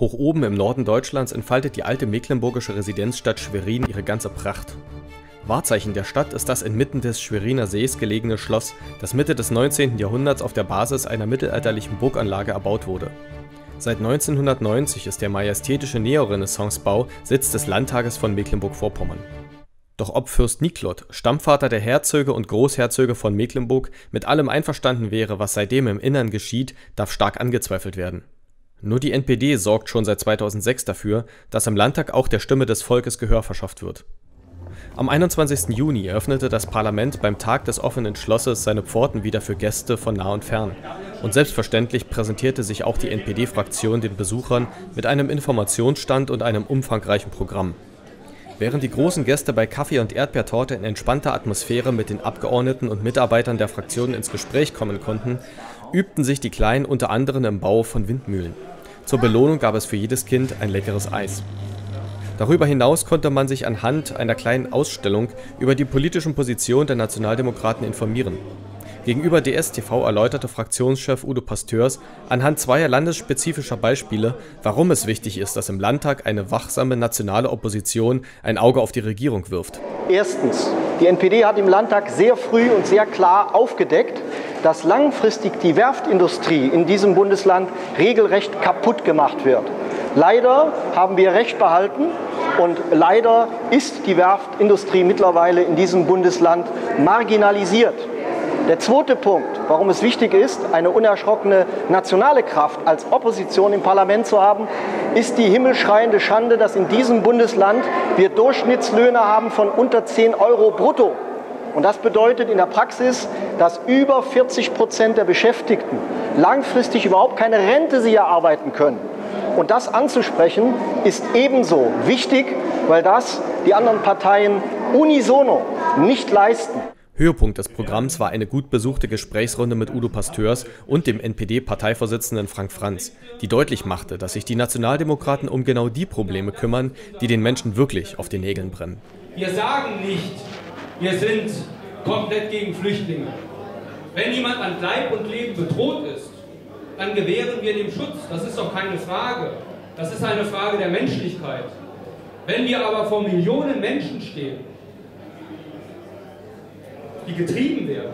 Hoch oben im Norden Deutschlands entfaltet die alte mecklenburgische Residenzstadt Schwerin ihre ganze Pracht. Wahrzeichen der Stadt ist das inmitten des Schweriner Sees gelegene Schloss, das Mitte des 19. Jahrhunderts auf der Basis einer mittelalterlichen Burganlage erbaut wurde. Seit 1990 ist der majestätische Neorenaissancebau Sitz des Landtages von Mecklenburg-Vorpommern. Doch ob Fürst Niklot, Stammvater der Herzöge und Großherzöge von Mecklenburg, mit allem einverstanden wäre, was seitdem im Innern geschieht, darf stark angezweifelt werden. Nur die NPD sorgt schon seit 2006 dafür, dass im Landtag auch der Stimme des Volkes Gehör verschafft wird. Am 21. Juni eröffnete das Parlament beim Tag des offenen Schlosses seine Pforten wieder für Gäste von nah und fern. Und selbstverständlich präsentierte sich auch die NPD-Fraktion den Besuchern mit einem Informationsstand und einem umfangreichen Programm. Während die großen Gäste bei Kaffee und Erdbeertorte in entspannter Atmosphäre mit den Abgeordneten und Mitarbeitern der Fraktionen ins Gespräch kommen konnten, übten sich die Kleinen unter anderem im Bau von Windmühlen. Zur Belohnung gab es für jedes Kind ein leckeres Eis. Darüber hinaus konnte man sich anhand einer kleinen Ausstellung über die politischen Positionen der Nationaldemokraten informieren. Gegenüber DSTV erläuterte Fraktionschef Udo Pastörs anhand zweier landesspezifischer Beispiele, warum es wichtig ist, dass im Landtag eine wachsame nationale Opposition ein Auge auf die Regierung wirft. Erstens, die NPD hat im Landtag sehr früh und sehr klar aufgedeckt, dass langfristig die Werftindustrie in diesem Bundesland regelrecht kaputt gemacht wird. Leider haben wir Recht behalten und leider ist die Werftindustrie mittlerweile in diesem Bundesland marginalisiert. Der zweite Punkt, warum es wichtig ist, eine unerschrockene nationale Kraft als Opposition im Parlament zu haben, ist die himmelschreiende Schande, dass in diesem Bundesland wir Durchschnittslöhne haben von unter 10 Euro brutto. Und das bedeutet in der Praxis, dass über 40% der Beschäftigten langfristig überhaupt keine Rente sie erarbeiten können. Und das anzusprechen ist ebenso wichtig, weil das die anderen Parteien unisono nicht leisten. Höhepunkt des Programms war eine gut besuchte Gesprächsrunde mit Udo Pastörs und dem NPD-Parteivorsitzenden Frank Franz, die deutlich machte, dass sich die Nationaldemokraten um genau die Probleme kümmern, die den Menschen wirklich auf den Nägeln brennen. Wir sagen nicht, wir sind komplett gegen Flüchtlinge. Wenn jemand an Leib und Leben bedroht ist, dann gewähren wir dem Schutz. Das ist doch keine Frage. Das ist eine Frage der Menschlichkeit. Wenn wir aber vor Millionen Menschen stehen, die getrieben werden,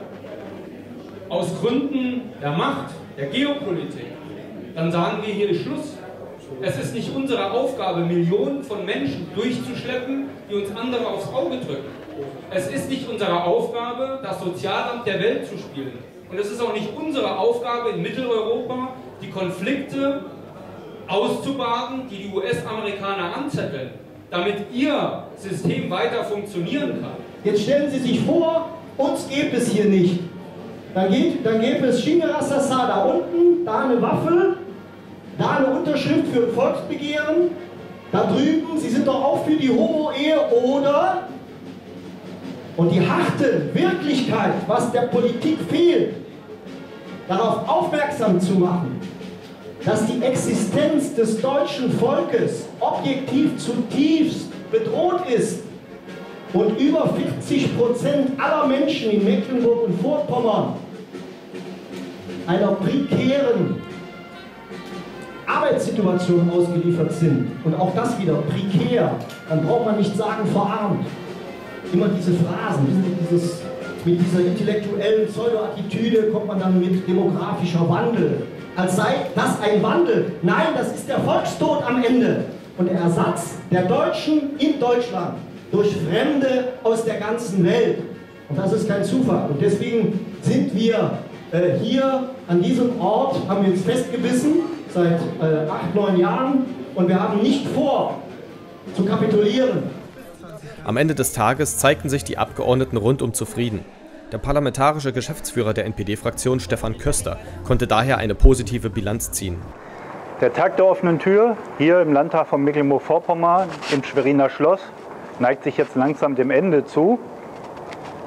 aus Gründen der Macht, der Geopolitik, dann sagen wir hier Schluss. Es ist nicht unsere Aufgabe, Millionen von Menschen durchzuschleppen, die uns andere aufs Auge drücken. Es ist nicht unsere Aufgabe, das Sozialamt der Welt zu spielen. Und es ist auch nicht unsere Aufgabe in Mitteleuropa, die Konflikte auszubaden, die die US-Amerikaner anzetteln, damit ihr System weiter funktionieren kann. Jetzt stellen Sie sich vor, uns gäbe es hier nicht. Dann gäbe es Bashar al-Assad da unten, da eine Waffe, da eine Unterschrift für ein Volksbegehren, da drüben, Sie sind doch auch für die Homo-Ehe, oder? Und die harte Wirklichkeit, was der Politik fehlt, darauf aufmerksam zu machen, dass die Existenz des deutschen Volkes objektiv zutiefst bedroht ist und über 40% aller Menschen in Mecklenburg und Vorpommern einer prekären Arbeitssituation ausgeliefert sind. Und auch das wieder prekär, dann braucht man nicht sagen verarmt. Immer diese Phrasen, mit dieser intellektuellen Pseudo-Attitüde kommt man dann mit demografischer Wandel. Als sei das ein Wandel. Nein, das ist der Volkstod am Ende. Und der Ersatz der Deutschen in Deutschland durch Fremde aus der ganzen Welt. Und das ist kein Zufall. Und deswegen sind wir hier an diesem Ort, haben wir uns festgebissen seit 8, 9 Jahren und wir haben nicht vor, zu kapitulieren. Am Ende des Tages zeigten sich die Abgeordneten rundum zufrieden. Der parlamentarische Geschäftsführer der NPD-Fraktion, Stefan Köster, konnte daher eine positive Bilanz ziehen. Der Tag der offenen Tür hier im Landtag von Mecklenburg-Vorpommern im Schweriner Schloss neigt sich jetzt langsam dem Ende zu.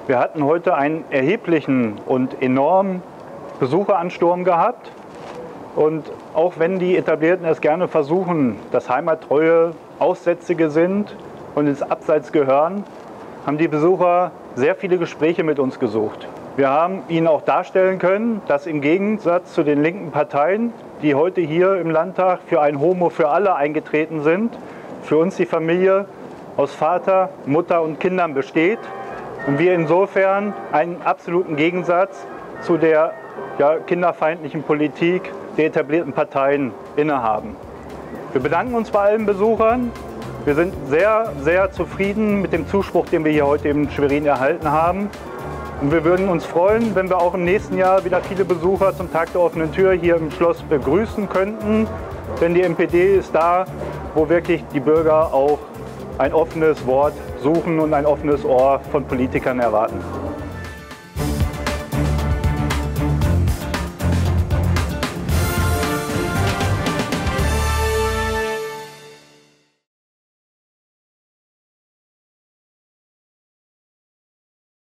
Wir hatten heute einen erheblichen und enormen Besucheransturm gehabt. Und auch wenn die Etablierten es gerne versuchen, dass heimattreue Aussätzige sind und ins Abseits gehören, haben die Besucher sehr viele Gespräche mit uns gesucht. Wir haben Ihnen auch darstellen können, dass im Gegensatz zu den linken Parteien, die heute hier im Landtag für ein Homo für alle eingetreten sind, für uns die Familie aus Vater, Mutter und Kindern besteht und wir insofern einen absoluten Gegensatz zu der kinderfeindlichen Politik der etablierten Parteien innehaben. Wir bedanken uns bei allen Besuchern. Wir sind sehr, sehr zufrieden mit dem Zuspruch, den wir hier heute in Schwerin erhalten haben. Und wir würden uns freuen, wenn wir auch im nächsten Jahr wieder viele Besucher zum Tag der offenen Tür hier im Schloss begrüßen könnten. Denn die NPD ist da, wo wirklich die Bürger auch ein offenes Wort suchen und ein offenes Ohr von Politikern erwarten.